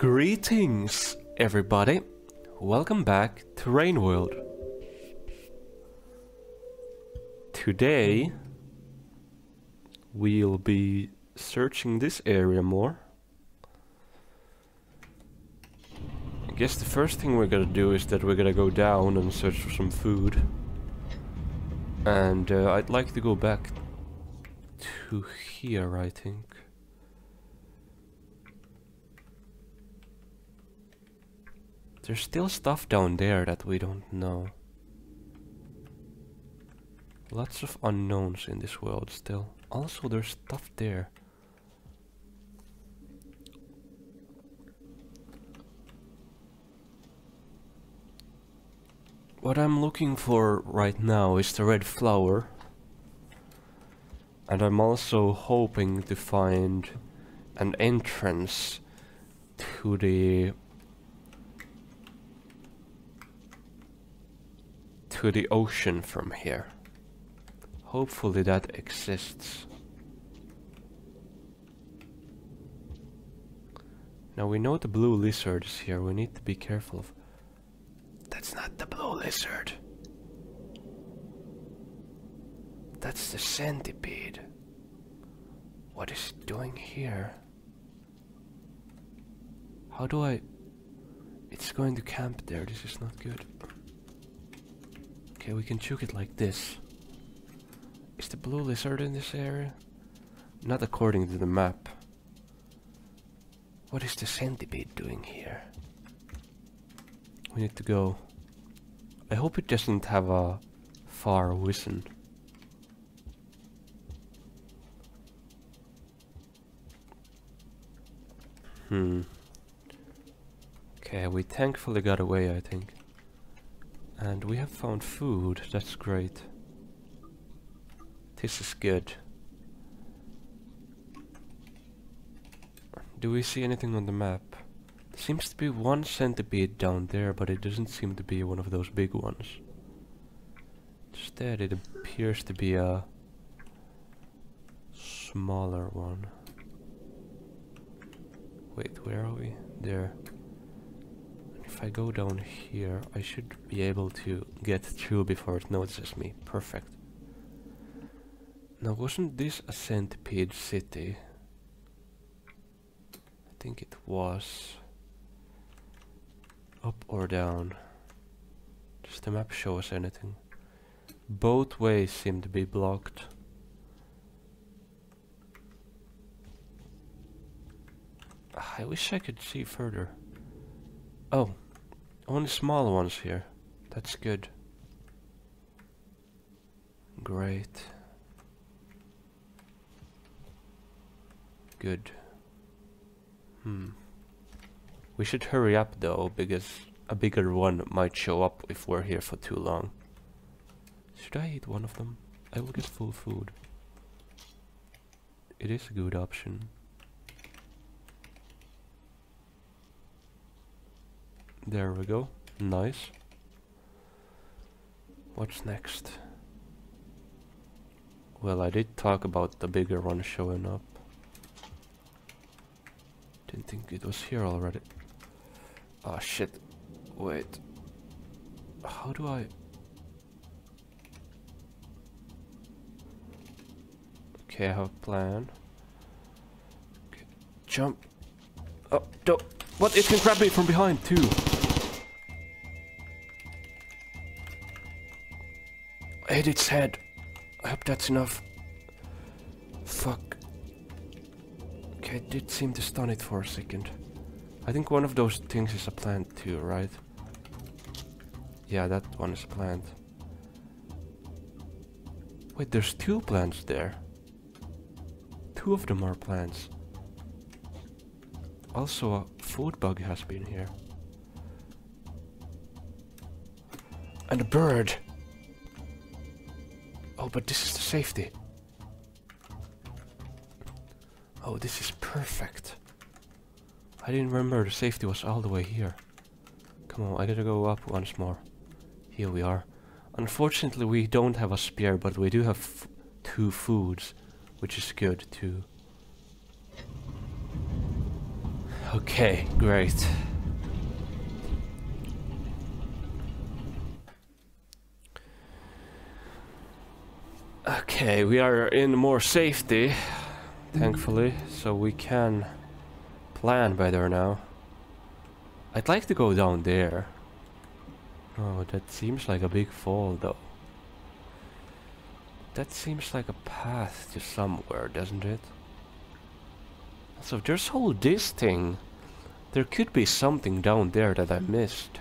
Greetings, everybody. Welcome back to Rain World. Today, we'll be searching this area more. I guess the first thing we're gonna do is that we're gonna go down and search for some food. And I'd like to go back to here, I think. There's still stuff down there that we don't know. Lots of unknowns in this world still. Also, there's stuff there. What I'm looking for right now is the red flower. And I'm also hoping to find an entrance to the ocean from here. Hopefully that exists. Now we know the blue lizard is here. We need to be careful of... That's not the blue lizard. That's the centipede. What is it doing here? How do I... It's going to camp there. This is not good. Okay, we can choke it like this. Is the blue lizard in this area? Not according to the map. What is the centipede doing here? We need to go. I hope it doesn't have a far vision. Okay, we thankfully got away, I think. And we have found food, that's great. This is good. Do we see anything on the map? There seems to be one centipede down there, but it doesn't seem to be one of those big ones. Instead, it appears to be a smaller one. Wait, where are we? There. If I go down here, I should be able to get through before it notices me. Perfect. Now, wasn't this a centipede city? I think it was. Up or down? Does the map show us anything? Both ways seem to be blocked. I wish I could see further. Oh, only small ones here. That's good. Great. Good. We should hurry up though, because a bigger one might show up if we're here for too long. Should I eat one of them? I will get full food. It is a good option. There we go. Nice. What's next? Well, I did talk about the bigger one showing up. Didn't think it was here already. Oh shit. Wait. How do I... Okay, I have a plan. Okay. Jump. Oh, don't. What? It can grab me from behind too. I hit its head. I hope that's enough. Fuck. Okay, it did seem to stun it for a second. I think one of those things is a plant too, right? Yeah, that one is a plant. Wait, there's two plants there. Two of them are plants. Also, a food bug has been here. And a bird! Oh, but this is the safety. Oh, this is perfect. I didn't remember the safety was all the way here. Come on, I gotta go up once more. Here we are. Unfortunately, we don't have a spear, but we do have two foods, which is good too. Okay, great. Okay, we are in more safety, thankfully, so we can plan better now. I'd like to go down there. Oh, that seems like a big fall though. That seems like a path to somewhere, doesn't it? So there's all this thing. There could be something down there that I missed.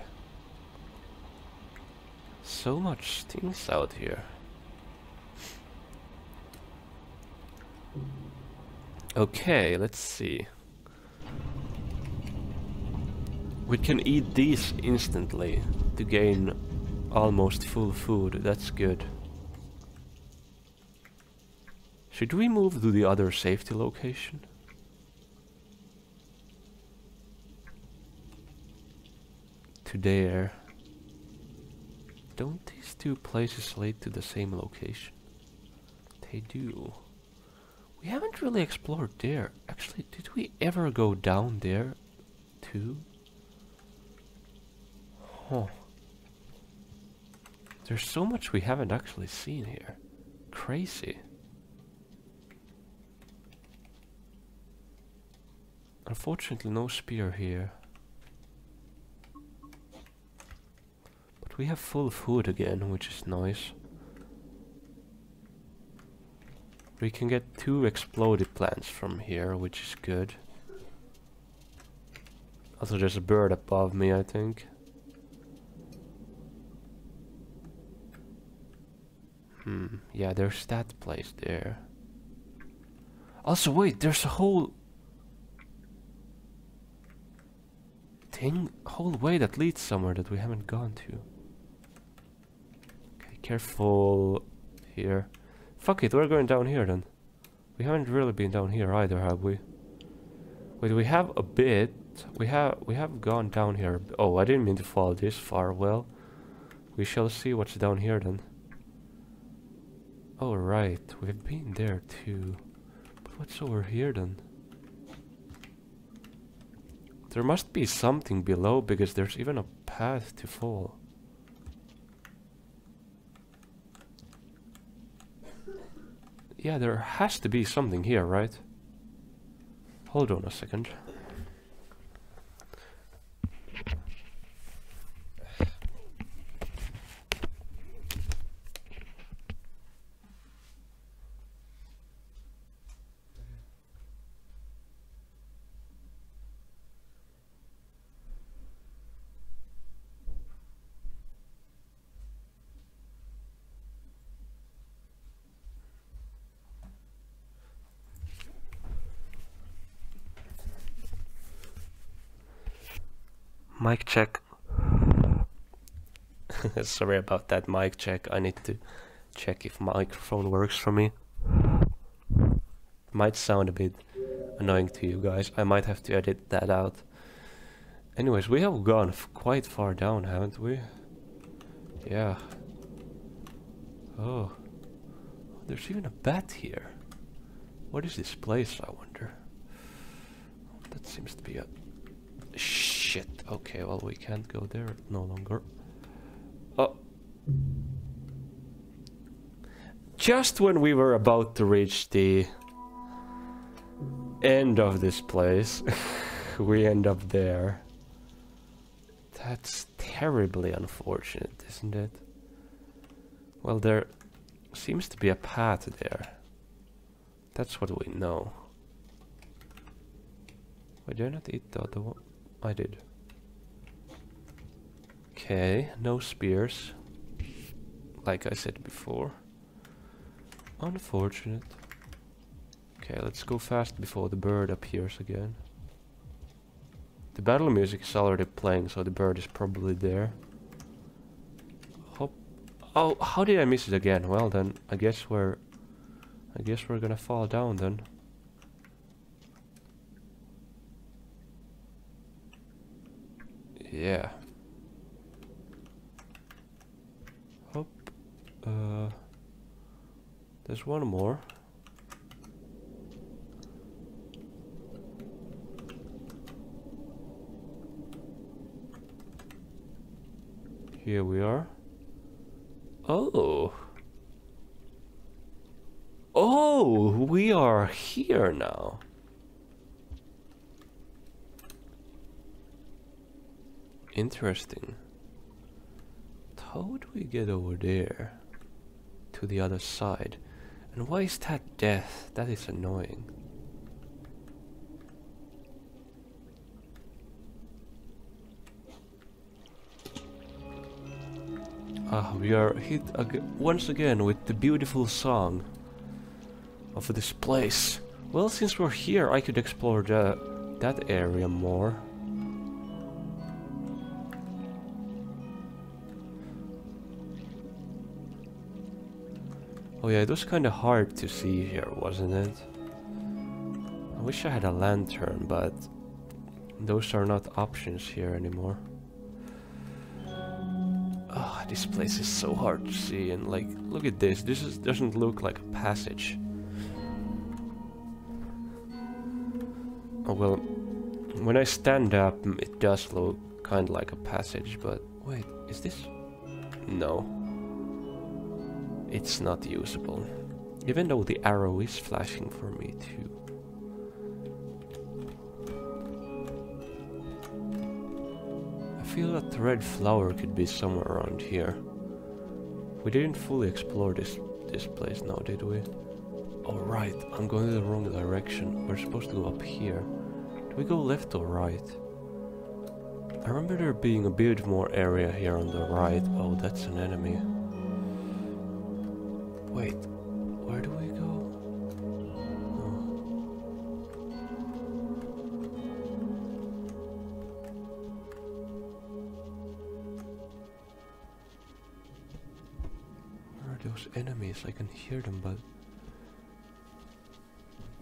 So much things out here. Okay, let's see. We can eat these instantly to gain almost full food. That's good. Should we move to the other safety location? To there. Don't these two places lead to the same location? They do. We haven't really explored there. Actually, did we ever go down there too? Huh. There's so much we haven't actually seen here. Crazy. Unfortunately, no spear here. But we have full food again, which is nice. We can get 2 exploded plants from here, which is good. Also, there's a bird above me, I think. Yeah, there's that place there. Also, wait, there's a whole thing, whole way that leads somewhere that we haven't gone to. Okay, careful here. Fuck it, we're going down here then. We haven't really been down here either, have we? Wait, we have a bit. We have gone down here. Oh, I didn't mean to fall this far. Well, we shall see what's down here then. Oh right, we've been there too. But what's over here then? There must be something below because there's even a path to fall. Yeah, there has to be something here, right? Hold on a second. Mic check. Sorry about that mic check. I need to check if my microphone works for me. Might sound a bit annoying to you guys. I might have to edit that out. Anyways, we have gone quite far down, haven't we? Yeah. Oh. There's even a bat here. What is this place, I wonder? That seems to be a... Shit. Okay, well, we can't go there no longer. Oh. Just when we were about to reach the end of this place, we end up there. That's terribly unfortunate, isn't it? Well, there seems to be a path there. That's what we know. Wait, did I not eat the other one? I did. Okay, no spears. Like I said before. Unfortunate. Okay, let's go fast before the bird appears again. The battle music is already playing, so the bird is probably there. Hop. Oh, how did I miss it again? Well then, I guess we're gonna fall down then. Yeah. Hop. There's one more. Here we are. Oh. Oh, we are here now. Interesting. How would we get over there? To the other side. And why is that death? That is annoying. Ah, we are hit once again with the beautiful song of this place. Well, since we're here, I could explore that area more. Oh yeah, it was kind of hard to see here, wasn't it? I wish I had a lantern, but those are not options here anymore. Ah, this place is so hard to see, and like, look at this. This is, doesn't look like a passage. Oh well, when I stand up, it does look kind of like a passage, but wait, is this? No. It's not usable, even though the arrow is flashing for me too. I feel that the red flower could be somewhere around here. We didn't fully explore this place now, did we? Alright, I'm going in the wrong direction. We're supposed to go up here. Do we go left or right? I remember there being a bit more area here on the right. Oh, that's an enemy. Wait, where do we go? Oh. Where are those enemies? I can hear them, but...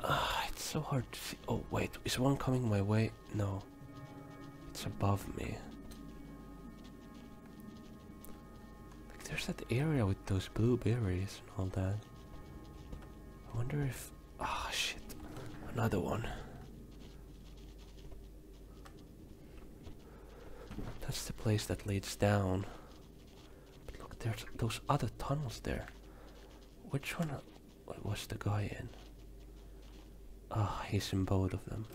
Ah, it's so hard to see. Oh, wait, is one coming my way? No. It's above me. There's that area with those blueberries and all that. I wonder if... Ah, shit. Another one. That's the place that leads down. But look, there's those other tunnels there. Which one was the guy in? Ah, he's in both of them.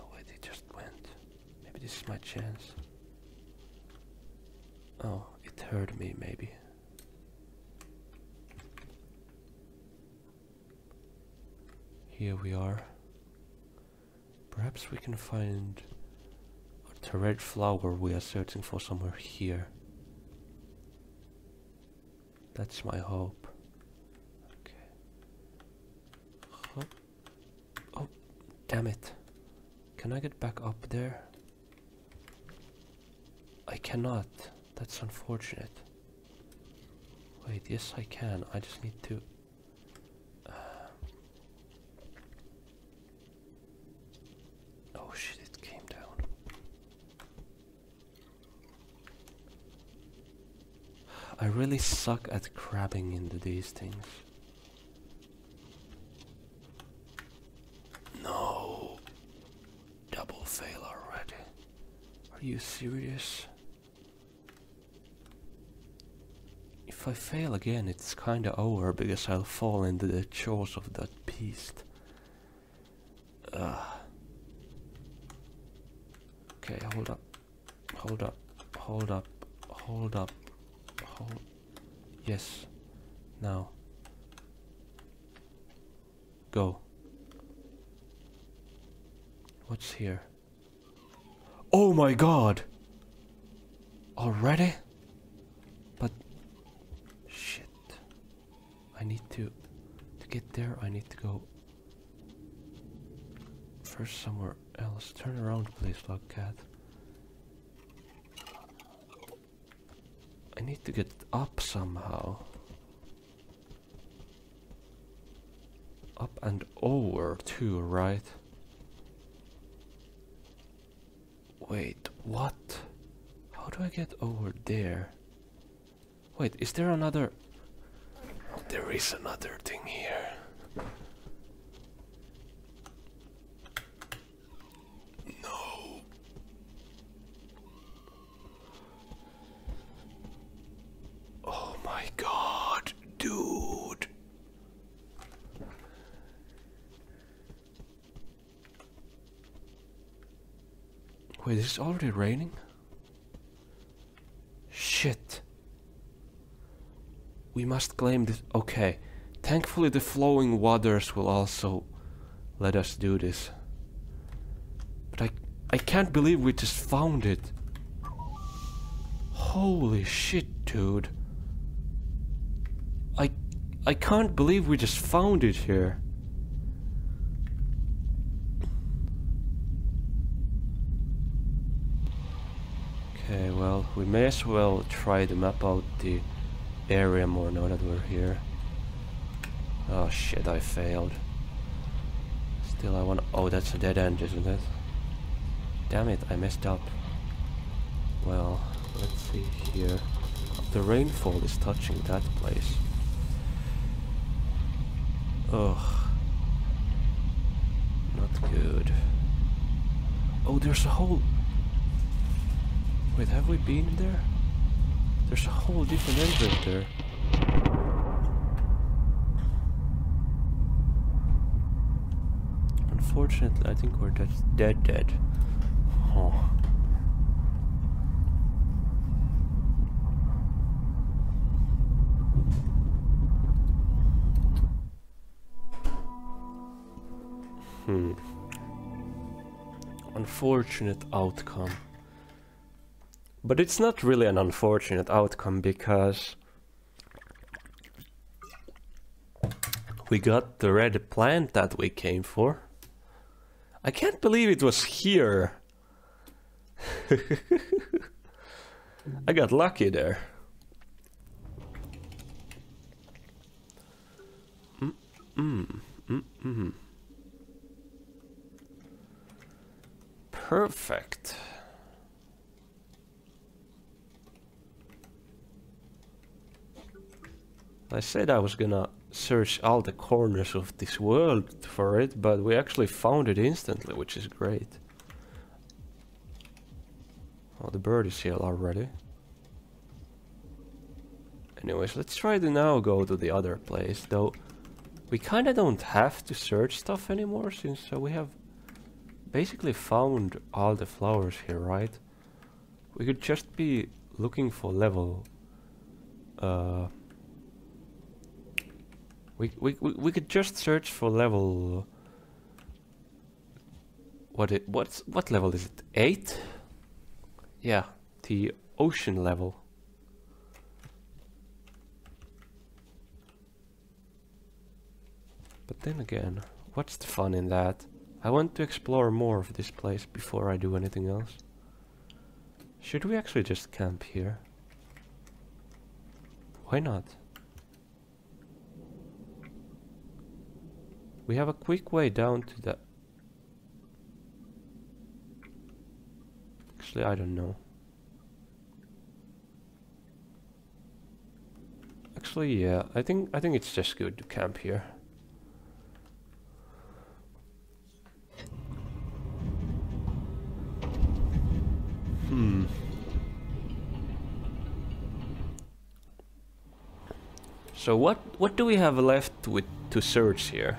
Oh wait, he just went. Maybe this is my chance. Oh. Heard me, maybe. Here we are. Perhaps we can find the red flower we are searching for somewhere here. That's my hope. Okay. Oh, oh damn it. Can I get back up there? I cannot. That's unfortunate. Wait, yes I can. I just need to... Oh shit, it came down. I really suck at crabbing into these things. No! Double fail already. Are you serious? If I fail again, it's kinda over, because I'll fall into the jaws of that beast. Okay, hold up. Hold up. Hold up. Hold up. Hold... Yes. Now. Go. What's here? Oh my god! Already? I need to get there, I need to go first somewhere else. Turn around please, Slugcat. I need to get up somehow. Up and over too, right? Wait, what? How do I get over there? Wait, is there another... There is another thing here. No. Wait, is it already raining? Shit. We must claim this. Okay. Thankfully the flowing waters will also let us do this. But I can't believe we just found it. Holy shit, dude. I can't believe we just found it here. Okay, well, we may as well try to map out the area more now that we're here. Oh shit, I failed. Still, I want... Oh, that's a dead end, isn't it? Damn it, I messed up. Well, let's see here. The rainfall is touching that place. Ugh. Not good. Oh, there's a whole... Wait, have we been there? There's a whole different entrance there. Unfortunately, I think we're dead. Oh. Unfortunate outcome. But it's not really an unfortunate outcome because we got the red plant that we came for. I can't believe it was here. I got lucky there. Perfect. I said I was gonna search all the corners of this world for it, but we actually found it instantly, which is great. Oh, the bird is here already. Anyways, let's try to now go to the other place, though we kinda don't have to search stuff anymore, since we have basically found all the flowers here, right? We could just be looking for level... We could just search for level. What level is it? 8? Yeah, the ocean level. But then again, what's the fun in that? I want to explore more of this place before I do anything else. Should we actually just camp here? Why not? We have a quick way down to the... Actually, I don't know. Actually, yeah, I think it's just good to camp here. So what do we have left with to search here?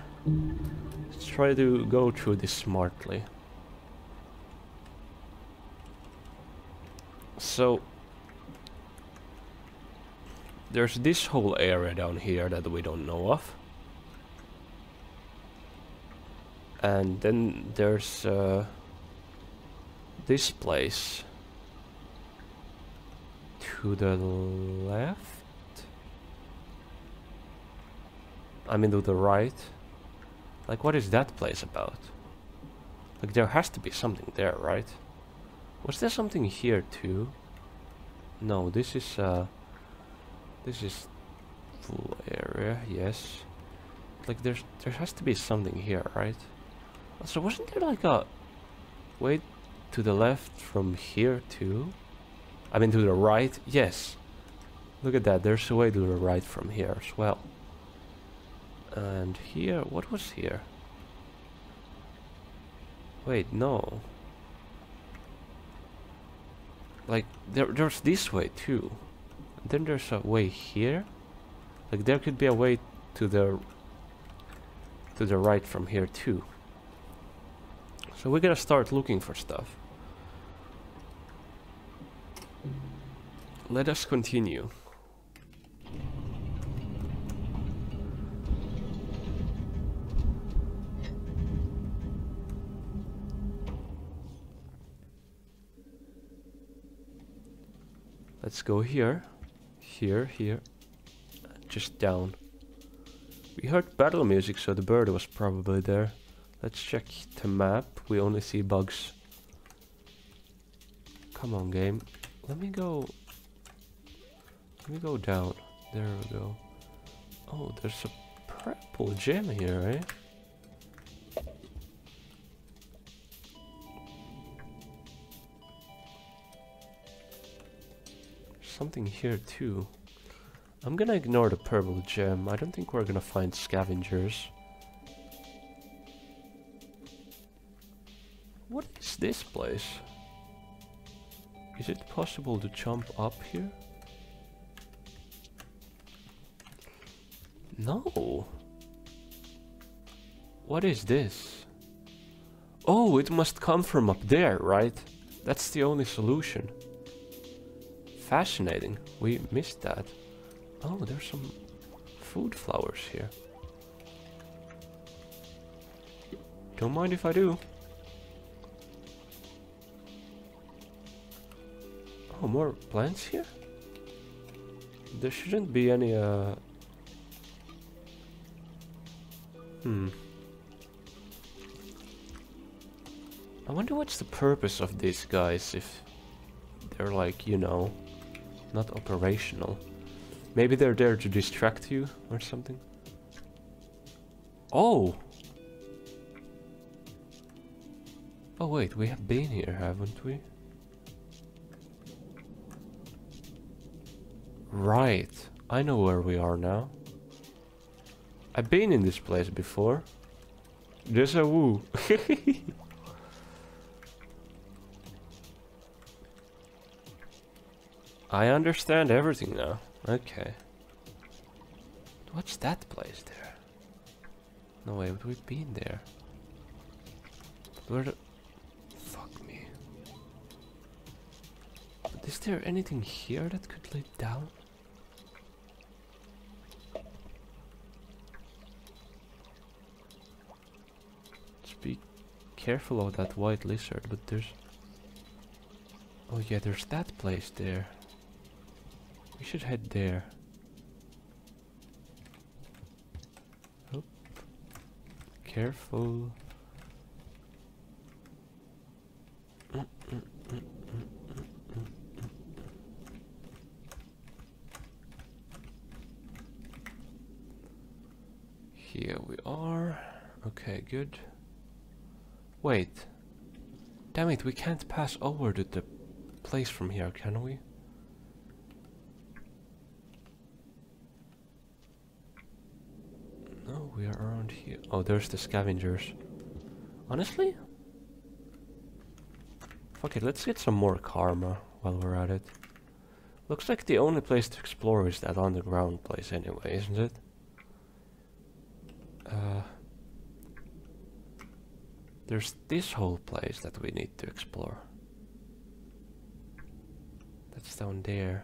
Let's try to go through this smartly. So there's this whole area down here that we don't know of, and then there's this place to the left, I mean to the right. Like, what is that place about? Like, there has to be something there, right? Was there something here too? No, this is full area, yes. Like, there has to be something here, right? So wasn't there like a way to the left from here too? I mean to the right, yes. Look at that, there's a way to the right from here as well. And here, what was here? Wait, no. Like, there's this way too. And then there's a way here. Like, there could be a way to the right from here too. So we gotta start looking for stuff. let us continue. Let's go here, here, just down. We heard battle music, so the bird was probably there. Let's check the map. We only see bugs. Come on, game. Let me go down. There we go. Oh, there's a purple gem here, eh? Something here too. I'm gonna ignore the purple gem. I don't think we're gonna find scavengers. What is this place? Is it possible to jump up here? No. What is this? Oh, it must come from up there, right? That's the only solution. Fascinating, we missed that. Oh, there's some food flowers here. Don't mind if I do. Oh, more plants here? There shouldn't be any, I wonder what's the purpose of these guys if they're like, you know, not operational. Maybe they're there to distract you or something. Oh! Oh wait, we have been here, haven't we? Right, I know where we are now. I've been in this place before. Déjà vu. I understand everything now. Okay. What's that place there? No way, but we've been there. Where the... Fuck me. But is there anything here that could lead down? Let's be careful of that white lizard, but there's... Oh yeah, there's that place there. We should head there. Oh. Careful. Here we are. Okay, good. Wait. Damn it, we can't pass over to the place from here, can we? We are around here. Oh, there's the scavengers. Honestly? Fuck it, let's get some more karma while we're at it. Looks like the only place to explore is that underground place anyway, isn't it? There's this whole place that we need to explore. That's down there.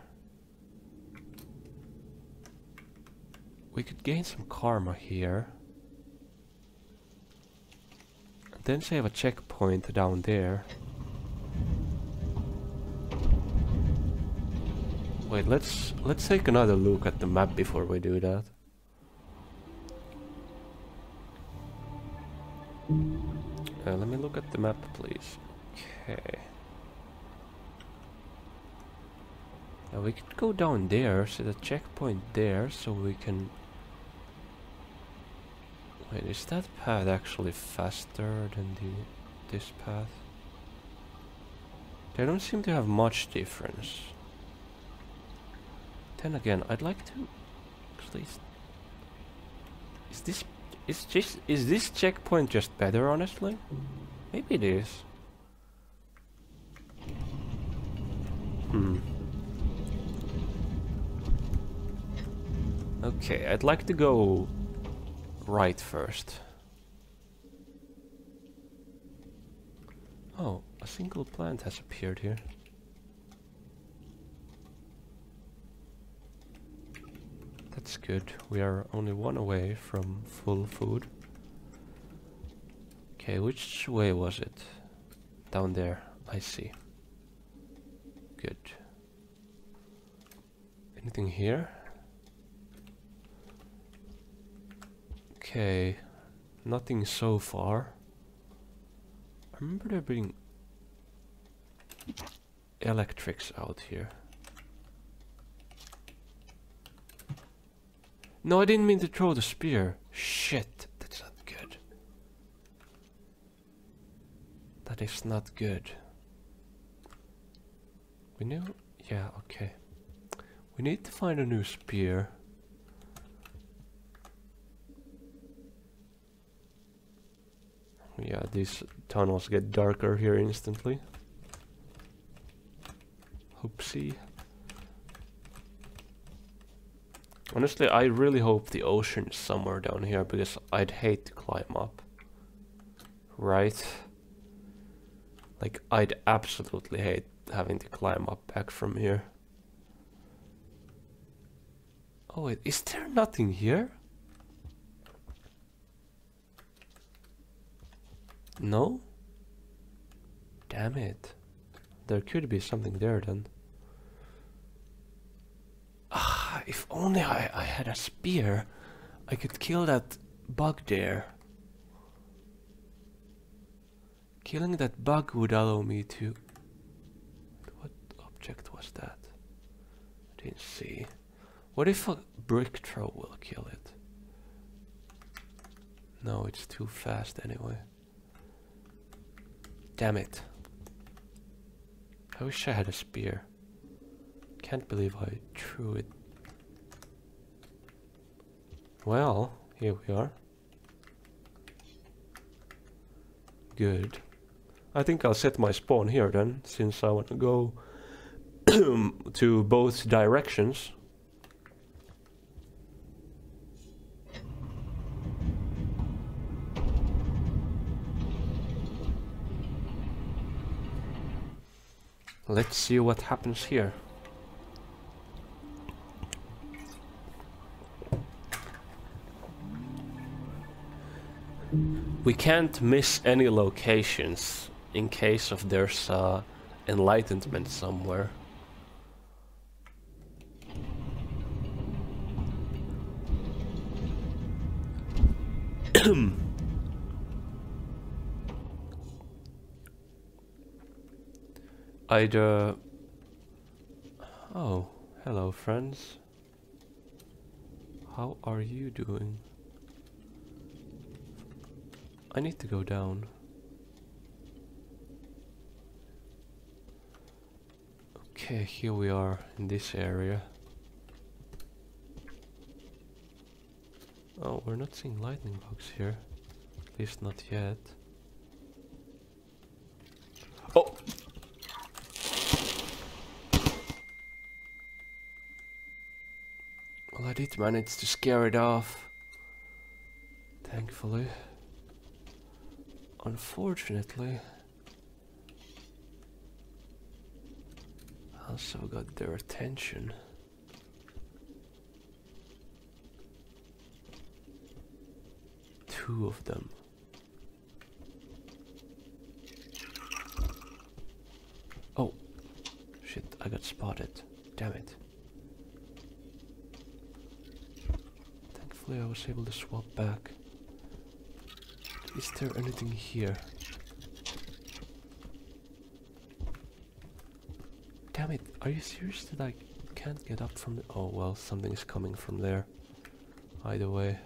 We could gain some karma here. And then save a checkpoint down there. Wait, let's take another look at the map before we do that. Let me look at the map, please. Okay. Now we could go down there, set a checkpoint there, so we can... Wait, is that path actually faster than this path? They don't seem to have much difference. Then again, I'd like to... Actually, is this checkpoint just better, honestly? Maybe it is. Okay, I'd like to go right first. Oh, a single plant has appeared here. That's good. We are only one away from full food. Okay, which way was it? Down there, I see. Good. Anything here? Okay, nothing so far. I remember there being electrics out here. No, I didn't mean to throw the spear. Shit, that's not good. That is not good. We knew... yeah, okay. We need to find a new spear. Yeah, these tunnels get darker here instantly. Oopsie. Honestly, I really hope the ocean is somewhere down here, because I'd hate to climb up. Right? Like, I'd absolutely hate having to climb up back from here. Oh wait, is there nothing here? No? Damn it. There could be something there then. If only I had a spear, I could kill that bug there. Killing that bug would allow me to... what object was that? I didn't see. What if a brick throw will kill it? No, it's too fast anyway. Damn it. I wish I had a spear. Can't believe I threw it. Well, here we are. Good. I think I'll set my spawn here then, since I want to go to both directions. Let's see what happens here. We can't miss any locations in case of there's enlightenment somewhere. Either... oh, hello friends. How are you doing? I need to go down. Okay, here we are in this area. Oh, we're not seeing lightning bugs here. At least not yet. Oh! Well, I did manage to scare it off. Thankfully. Unfortunately, I also got their attention. Two of them. Oh, shit, I got spotted. Damn it. Thankfully, I was able to swap back. Is there anything here? Damn it, are you serious that I can't get up from the... oh well, something is coming from there. Either way.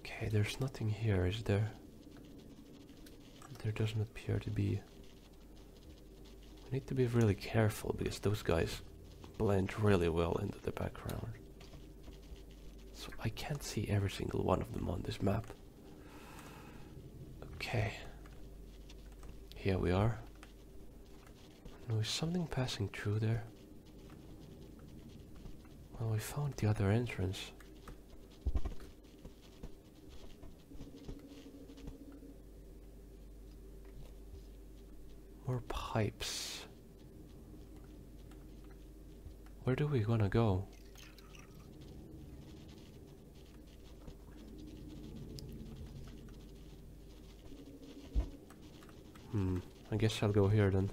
Okay, there's nothing here, is there? There doesn't appear to be. I need to be really careful because those guys blend really well into the background. So I can't see every single one of them on this map. Okay, here we are. There was something passing through there. Well, we found the other entrance. More pipes. Where do we wanna go? I guess I'll go here then.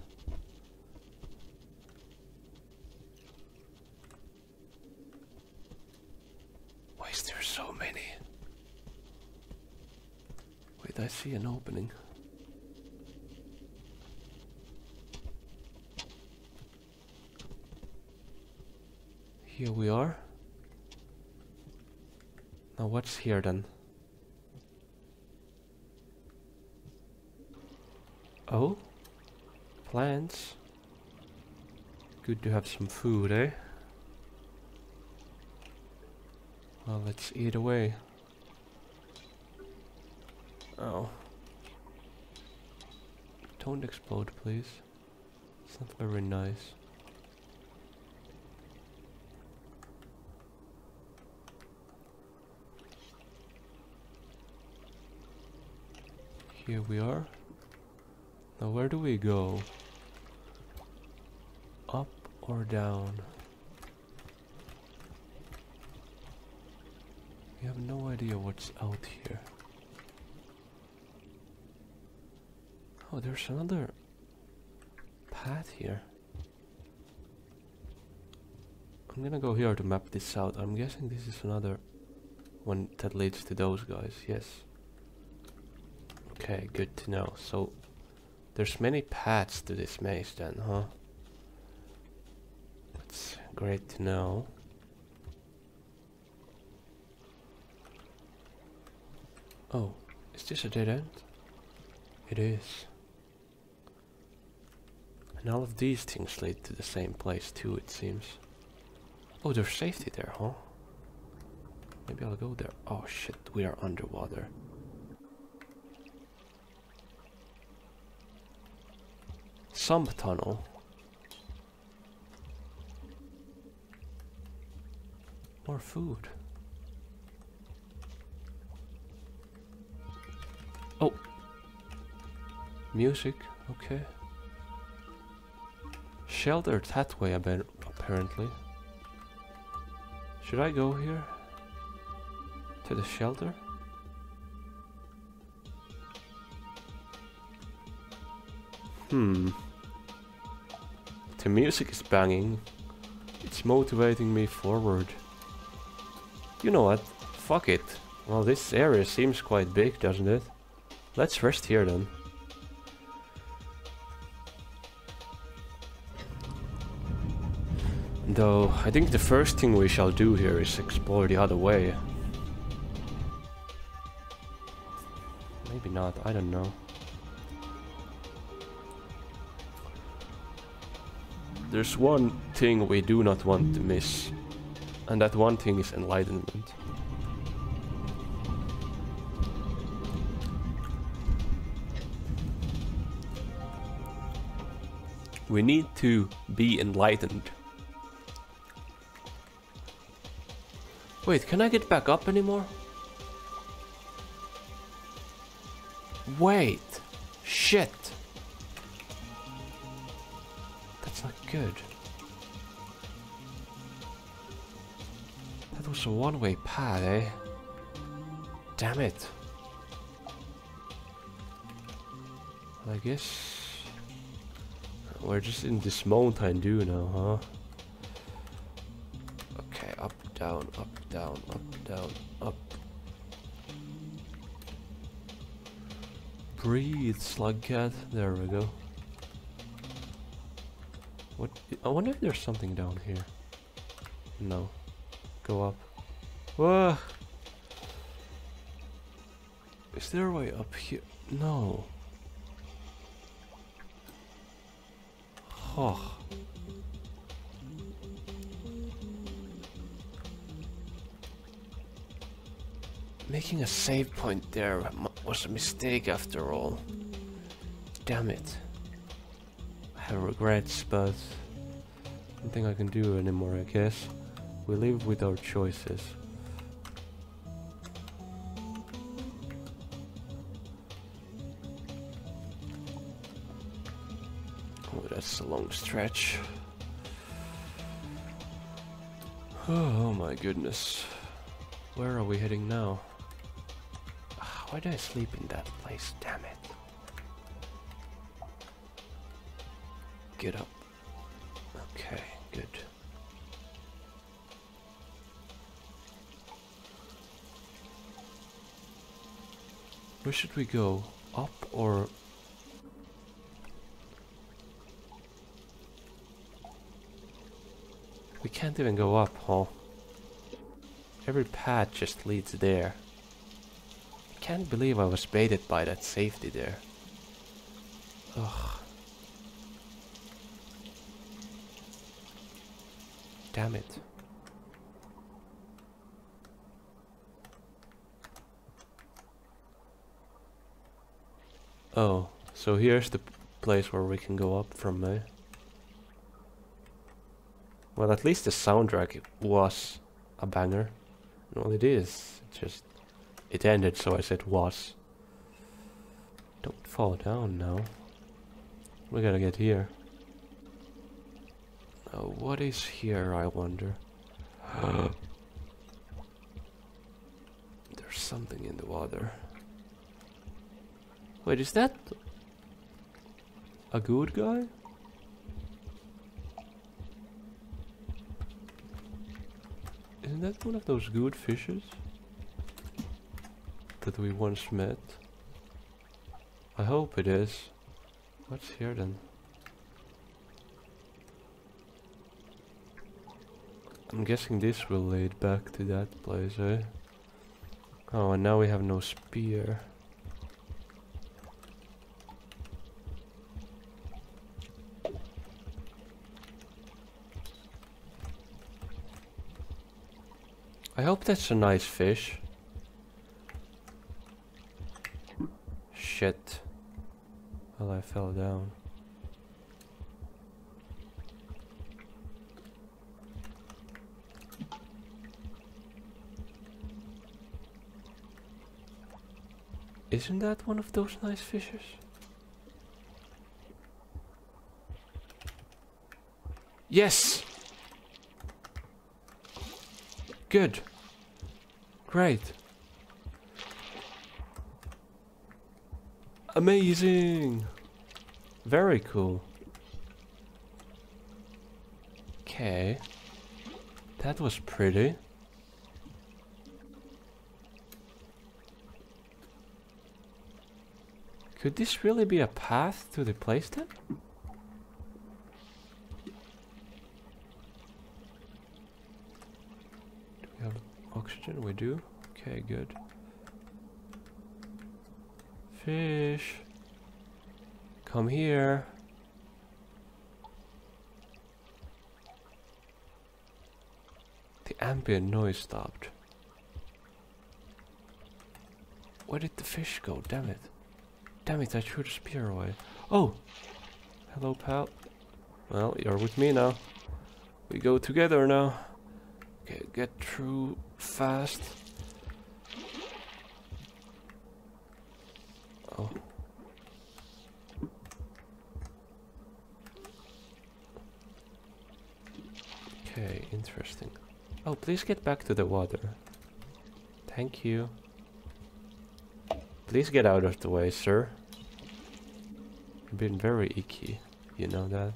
Why is there so many? Wait, I see an opening. Here we are. Now what's here then? Oh, plants. Good to have some food, eh? Well, let's eat away. Oh. Don't explode, please. It's not very nice. Here we are. Now where do we go? Up or down? We have no idea what's out here. Oh, there's another path here. I'm gonna go here to map this out. I'm guessing this is another one that leads to those guys, yes. Okay, good to know. So there's many paths to this maze then, huh? That's great to know. Oh, is this a dead end? It is. And all of these things lead to the same place too, it seems. Oh, there's safety there, huh? Maybe I'll go there. Oh shit, we are underwater. Sump tunnel. More food. Oh. Music. Okay. Sheltered that way, apparently. Should I go here? To the shelter? The music is banging. It's motivating me forward. You know what? Fuck it. Well, this area seems quite big, doesn't it? Let's rest here then. Though, I think the first thing we shall do here is explore the other way. Maybe not, I don't know. There's one thing we do not want to miss, and that one thing is enlightenment. We need to be enlightened. Wait, can I get back up anymore? Wait, shit. Good. That was a one-way path, eh? Damn it. Well, I guess we're just in this mountain dew now, huh? Okay, up, down, up, down, up, down, up. Breathe, Slugcat. There we go. What? I wonder if there's something down here. No. Go up. Whoa. Is there a way up here? No. Oh. Making a save point there was a mistake after all. Damn it. Regrets, but nothing I can do anymore, I guess. We live with our choices. Oh, that's a long stretch. Oh my goodness. Where are we heading now? Why did I sleep in that place? Damn it. get up. Okay, good. Where should we go? Up or... We can't even go up, huh? Every path just leads there. I can't believe I was baited by that safety there. Ugh. Damn it. Oh, so here's the place where we can go up from there. Well, at least the soundtrack was a banger. Well, it is. It just... it ended, so I said was. Don't fall down now. We gotta get here. Oh, what is here, I wonder? There's something in the water. Wait, is that... a good guy? Isn't that one of those good fishes that we once met? I hope it is. What's here then? I'm guessing this will lead back to that place, eh? Oh, and now we have no spear. I hope that's a nice fish. Shit. Well, I fell down. Isn't that one of those nice fishes? Yes! Good. Great. Amazing. Very cool. Okay. That was pretty. Could this really be a path to the place then? Do we have oxygen? We do. Okay, good. Fish. Come here. The ambient noise stopped. Where did the fish go? Damn it. Damn it, I threw the spear away. Oh! Hello, pal. Well, you're with me now. We go together now. Okay, get through fast. Oh. Okay, interesting. Oh, please get back to the water. Thank you. Please get out of the way, sir. I've been very icky, you know that.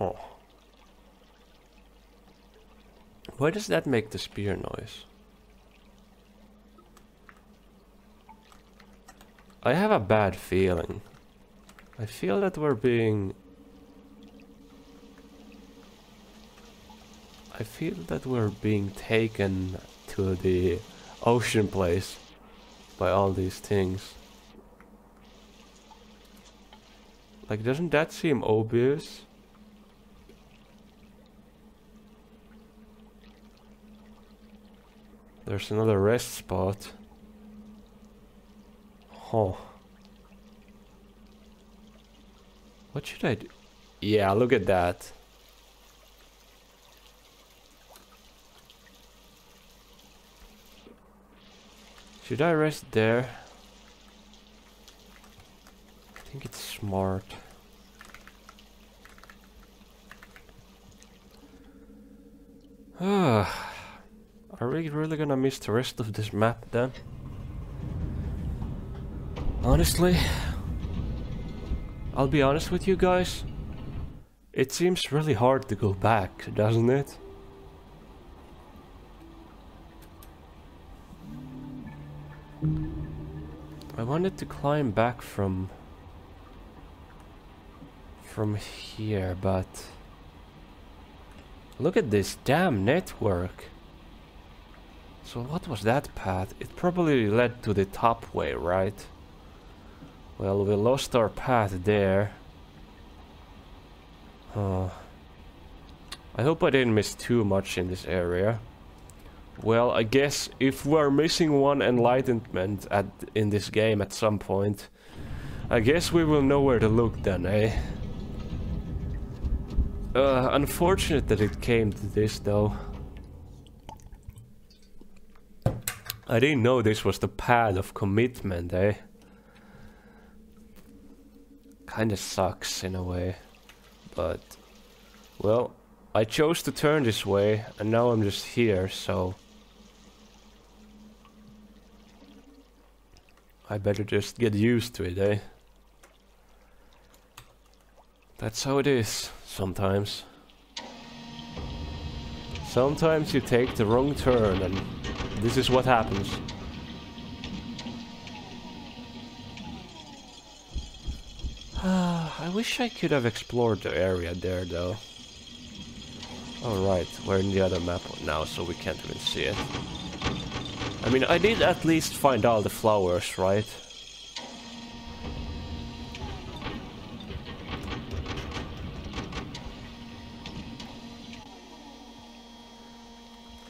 Huh. Why does that make the spear noise? I have a bad feeling. I feel that we're being... I feel that we're being taken to the ocean place by all these things. Like, doesn't that seem obvious? There's another rest spot. Huh. What should I do? Yeah, look at that. Should I rest there? I think it's smart. Are we really gonna miss the rest of this map then? Honestly, I'll be honest with you guys, it seems really hard to go back, doesn't it? I wanted to climb back from here, but look at this damn network. So what was that path? It probably led to the top way, right? Well, we lost our path there. I hope I didn't miss too much in this area. Well, I guess if we're missing one enlightenment in this game at some point, I guess we will know where to look then, eh? Unfortunate that it came to this though. I didn't know this was the path of commitment, eh? Kinda sucks in a way, but... well, I chose to turn this way, and now I'm just here, so... I better just get used to it, eh? That's how it is, sometimes. Sometimes you take the wrong turn, and this is what happens. I wish I could have explored the area there, though. Alright, we're in the other map now, so we can't even see it. I mean, I did at least find all the flowers, right?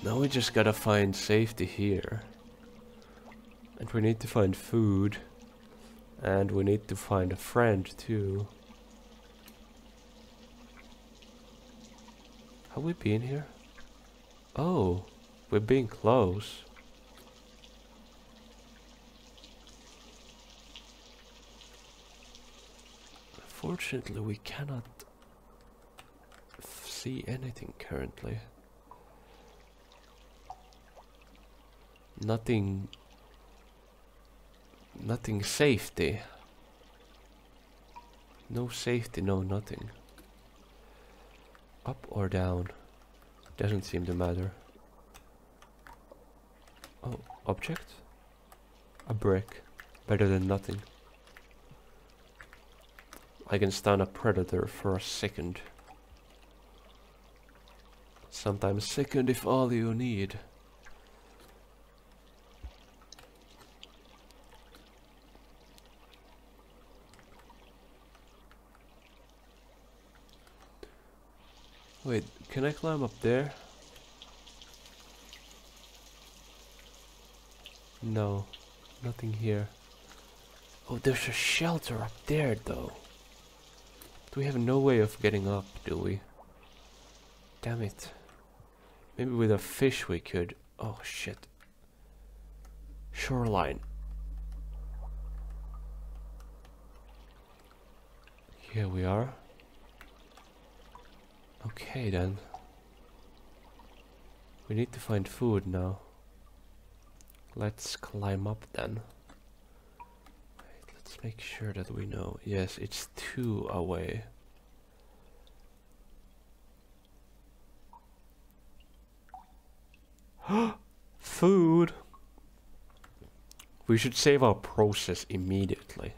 Now we just gotta find safety here. And we need to find food. And we need to find a friend, too. Have we been here? Oh, we've been close. Unfortunately, we cannot see anything currently. Nothing safety. No safety, no nothing. Up or down? Doesn't seem to matter. Oh, object? A brick. Better than nothing. I can stun a predator for a second. Sometimes second if all you need. Wait, can I climb up there? No, nothing here. Oh, there's a shelter up there though. But we have no way of getting up, do we? Damn it. Maybe with a fish we could. Oh shit. Shoreline. Here we are. Okay then. We need to find food now. Let's climb up then. Right, let's make sure that we know. Yes, it's 2 away. Food! We should save our process immediately.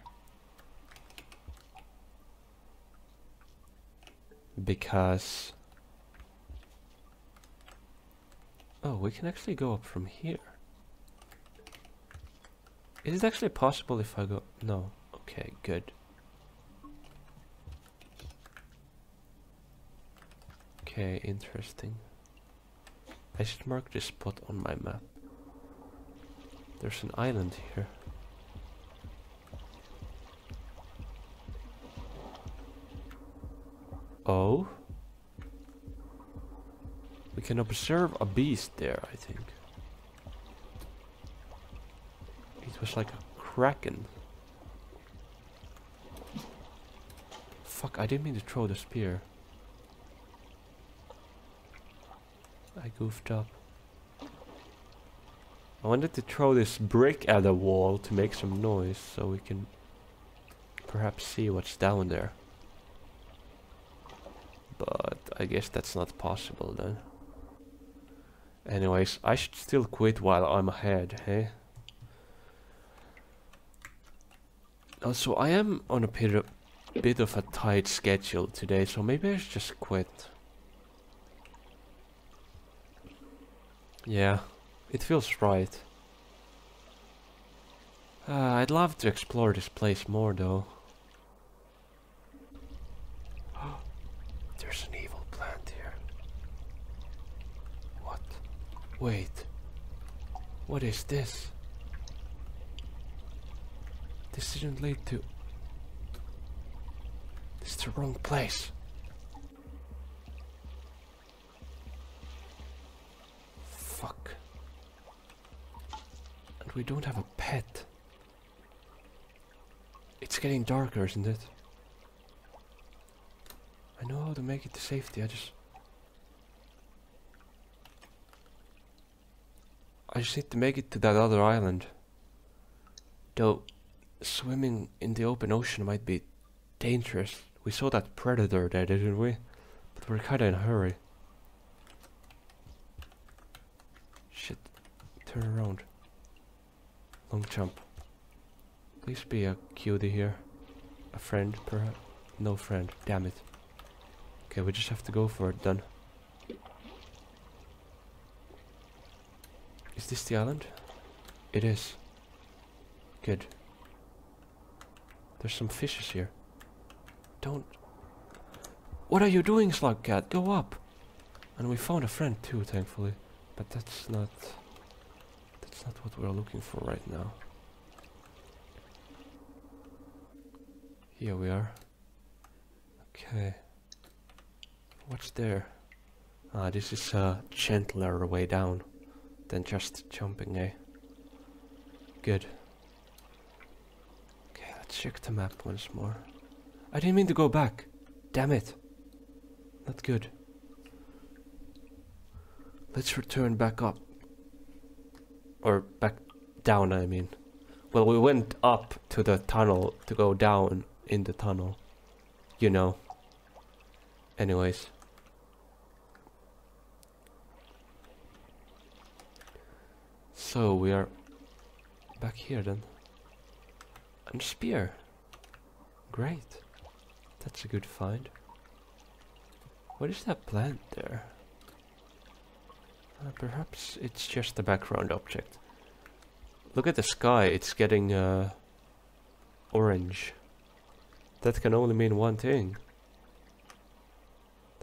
Because... oh, we can actually go up from here. Is it actually possible if I go... no. Okay, good. Okay, interesting. I should mark this spot on my map. There's an island here. Oh, we can observe a beast there, I think. It was like a kraken. Fuck, I didn't mean to throw the spear. I goofed up. I wanted to throw this brick at the wall to make some noise so we can perhaps see what's down there. But I guess that's not possible then. Anyways, I should still quit while I'm ahead, hey? Also, I am on a bit of a tight schedule today, so maybe I should just quit. Yeah, it feels right. I'd love to explore this place more though. There's an evil plant here. What? Wait. What is this? This didn't lead to... This is the wrong place. Fuck. And we don't have a pet. It's getting darker, isn't it? I know how to make it to safety, I just need to make it to that other island. Though... swimming in the open ocean might be dangerous. We saw that predator there, didn't we? But we're kinda in a hurry. Shit. Turn around. Long jump. Please be a cutie here. A friend, perhaps? No friend. Damn it. Okay, we just have to go for it then. Is this the island? It is. Good. There's some fishes here. Don't... What are you doing, Slugcat? Go up! And we found a friend too, thankfully. But that's not... that's not what we're looking for right now. Here we are. Okay. What's there? Ah, this is a gentler way down than just jumping, eh? Good. Check the map once more. I didn't mean to go back. Damn it. Not good. Let's return back up. Or back down, I mean. Well, we went up to the tunnel to go down in the tunnel. You know. Anyways. So we are back here then. And spear. Great. That's a good find. What is that plant there? Perhaps it's just a background object. Look at the sky. It's getting orange. That can only mean one thing.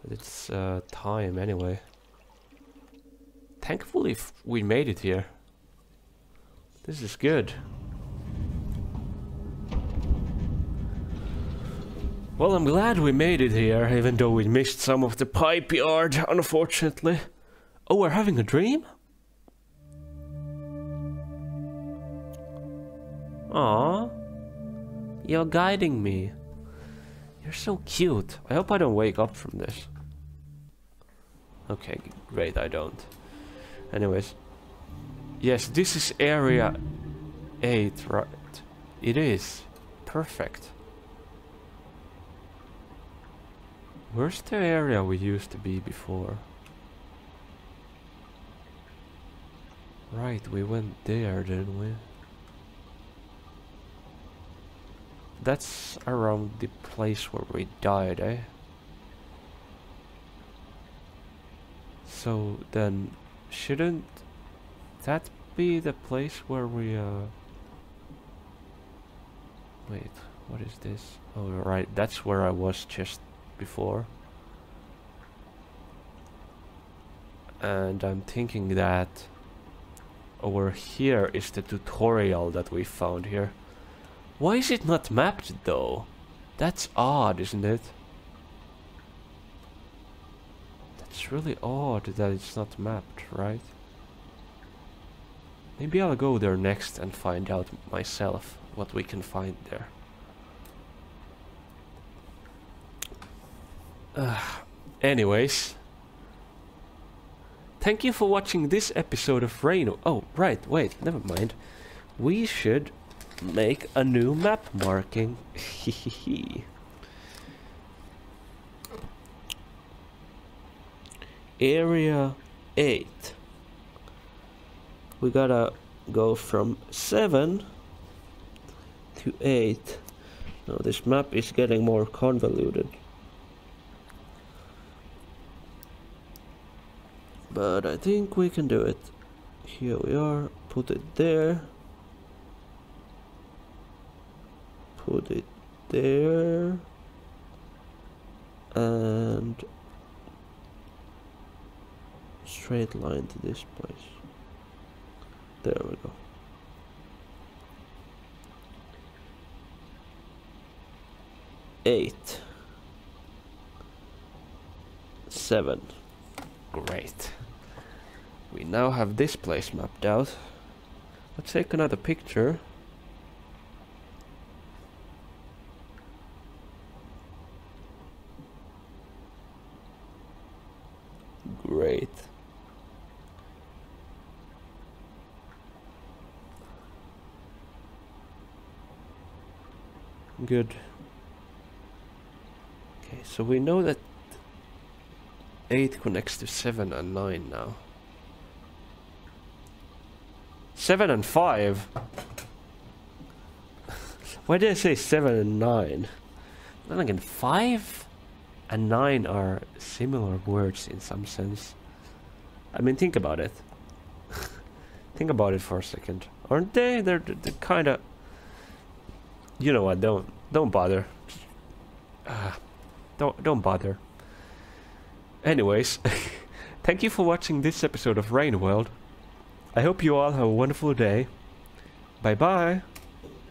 That it's time anyway. Thankfully we made it here. This is good. Well, I'm glad we made it here, even though we missed some of the pipe yard, unfortunately. Oh, we're having a dream? Aww. You're guiding me. You're so cute. I hope I don't wake up from this. Okay, great, I don't. Anyways. Yes, this is area 8, right? It is. Perfect. Where's the area we used to be before? Right, we went there, didn't we? That's around the place where we died, eh? So then, shouldn't that be the place where we, Wait, what is this? Oh, right, that's where I was just... before, and I'm thinking that over here is the tutorial that we found here. Why is it not mapped though? That's odd, isn't it? That's really odd that it's not mapped, right? Maybe I'll go there next and find out myself what we can find there. Anyways, Thank you for watching this episode of Rain. Oh, right, wait, never mind. We should make a new map marking. Area 8. We gotta go from 7 to 8. Now this map is getting more convoluted. But I think we can do it. Here we are. Put it there. Put it there. And straight line to this place. There we go. Eight. 7. Great. We now have this place mapped out. Let's take another picture. Great. Good. Okay, so we know that 8 connects to 7 and 9 now. 7 and 5? Why did I say 7 and 9? Then again, 5 and 9 are similar words in some sense. I mean, think about it. Think about it for a second. Aren't they? They're kind of... You know what, don't bother. Don't bother. Anyways, thank you for watching this episode of Rain World. I hope you all have a wonderful day. Bye bye!